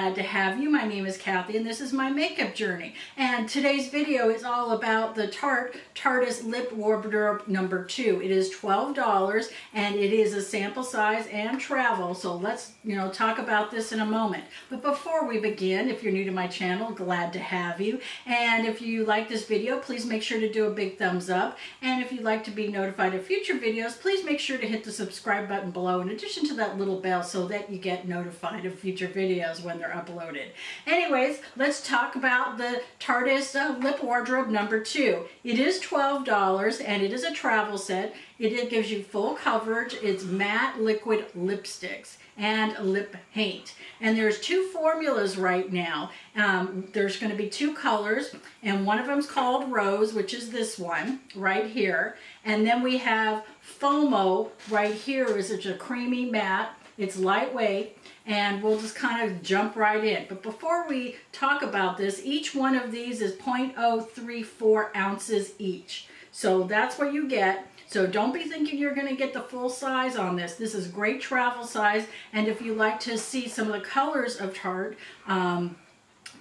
glad to have you. My name is Kathy and this is my makeup journey. And today's video is all about the Tarte Tarteist Lip Warmer number 2. It is $12 and it is a sample size and travel. So let's, talk about this in a moment. But before we begin, if you're new to my channel, glad to have you. And if you like this video, please make sure to do a big thumbs up. And if you'd like to be notified of future videos, please make sure to hit the subscribe button below in addition to that little bell so that you get notified of future videos when they're uploaded. Anyways, let's talk about the Tarteist Lip Warmer number 2. It is $12 and it is a travel set. It gives you full coverage. It's matte liquid lipsticks and lip paint. And there's two formulas right now. There's going to be two colors, and one of them's called Rose, which is this one right here. And then we have FOMO right here, which is a creamy matte. It's lightweight, and we'll just kind of jump right in. But before we talk about this, each one of these is 0.034 ounces each. So that's what you get. So don't be thinking you're going to get the full size on this. This is great travel size, and if you like to see some of the colors of Tarte,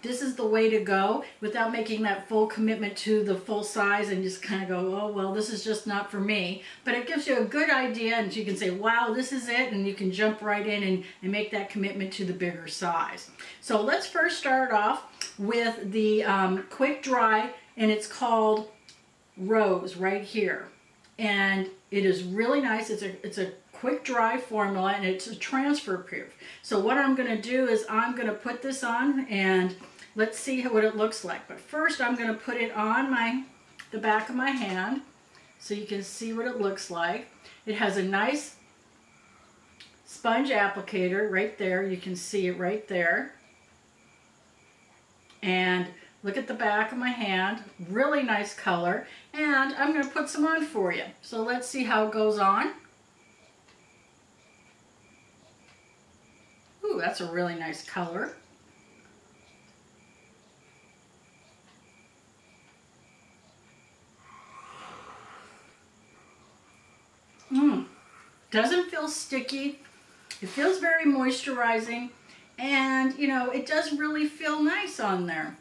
this is the way to go without making that full commitment to the full size and just kind of go, oh, well, this is just not for me. But it gives you a good idea, and you can say, wow, this is it, and you can jump right in and make that commitment to the bigger size. So let's first start off with the quick dry, and it's called Rose right here. And it is really nice. It's a quick dry formula, and it's a transfer proof. So what I'm going to do is I'm going to put this on and let's see what it looks like. But first I'm going to put it on the back of my hand so you can see what it looks like. It has a nice sponge applicator right there. You can see it right there. And look at the back of my hand. Really nice color. And I'm going to put some on for you. So let's see how it goes on. Ooh, that's a really nice color. Doesn't feel sticky. It feels very moisturizing, and it does really feel nice on there.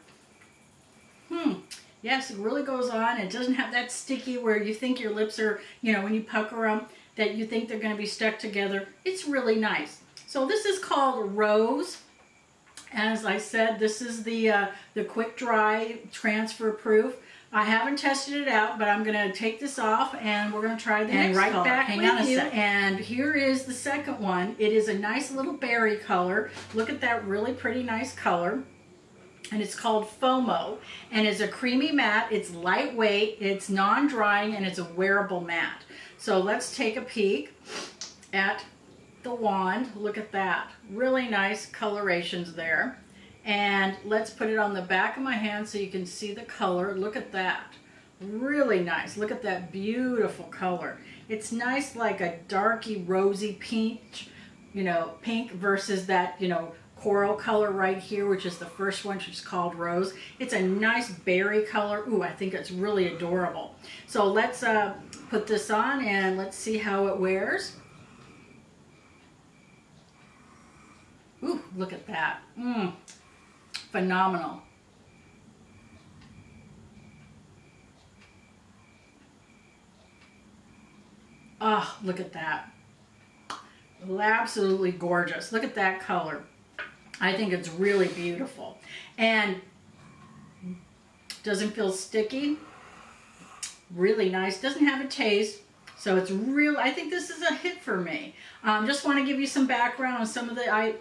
Yes, it really goes on. It doesn't have that sticky where you think your lips are, when you pucker them, that you think they're going to be stuck together. It's really nice. So this is called Rose. As I said, this is the quick dry transfer proof. I haven't tested it out, but I'm going to take this off and we're going to try the next color. Hang on a second. And here is the second one. It is a nice little berry color. Look at that really pretty nice color. And it's called FOMO, and it's a creamy matte. It's lightweight, it's non-drying, and it's a wearable matte. So let's take a peek at the wand. Look at that. Really nice colorations there. And let's put it on the back of my hand so you can see the color. Look at that. Really nice. Look at that beautiful color. It's nice, like a darky rosy peach, pink versus that, coral color right here, which is the first one, which is called Rose. It's a nice berry color. Ooh, I think it's really adorable. So let's put this on and let's see how it wears. Ooh, look at that. Phenomenal. Oh, look at that. Absolutely gorgeous. Look at that color. I think it's really beautiful, and doesn't feel sticky. Really nice. Doesn't have a taste, so it's real. I think this is a hit for me. Just want to give you some background on some of the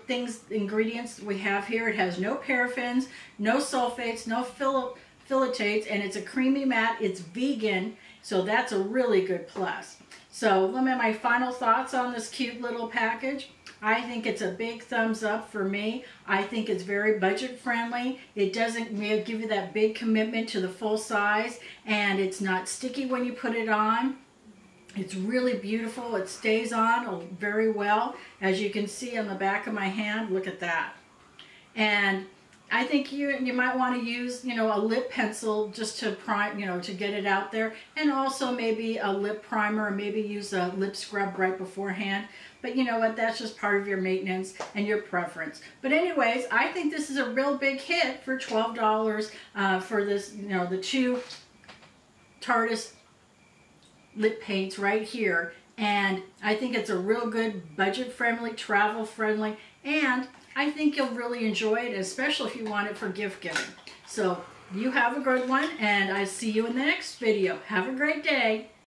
ingredients we have here. It has no paraffins, no sulfates, no phthalates, and it's a creamy matte. It's vegan, so that's a really good plus. So let me have my final thoughts on this cute little package. I think it's a big thumbs up for me. I think it's very budget friendly. It doesn't give you that big commitment to the full size, and it's not sticky when you put it on. It's really beautiful. It stays on very well. As you can see on the back of my hand, look at that. And I think you might want to use, you know, a lip pencil just to prime, you know, to get it out there, and also maybe a lip primer, or maybe use a lip scrub right beforehand. But you know what, that's just part of your maintenance and your preference. But anyways, I think this is a real big hit for $12 for this, you know, the two Tarteist lip paints right here. And I think it's a real good budget-friendly, travel-friendly, and I think you'll really enjoy it, especially if you want it for gift giving. So you have a good one, and I see you in the next video. Have a great day.